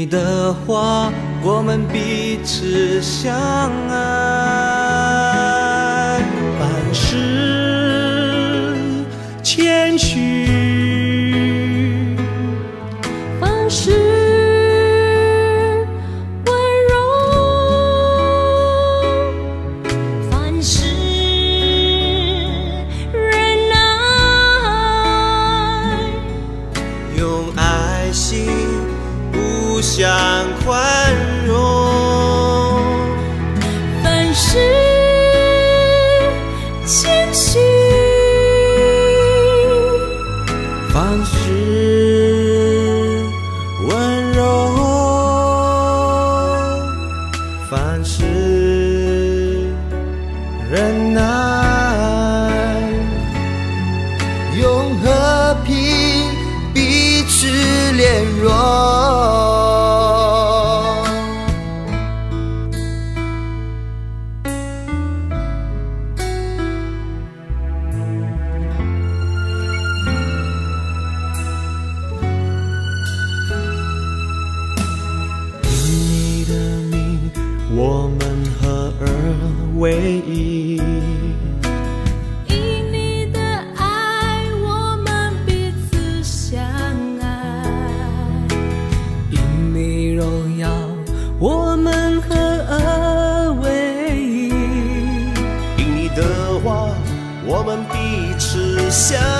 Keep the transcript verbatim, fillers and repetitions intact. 你的话，我们彼此相爱。凡事谦虚，凡事温柔，凡事忍耐，用爱心。 互相宽容，凡事谦虚，凡事温柔，凡事忍耐，用和平彼此联络。 我们合而为一，因你的爱，我们彼此相爱；因你荣耀，我们合而为一；因你的话，我们彼此相爱。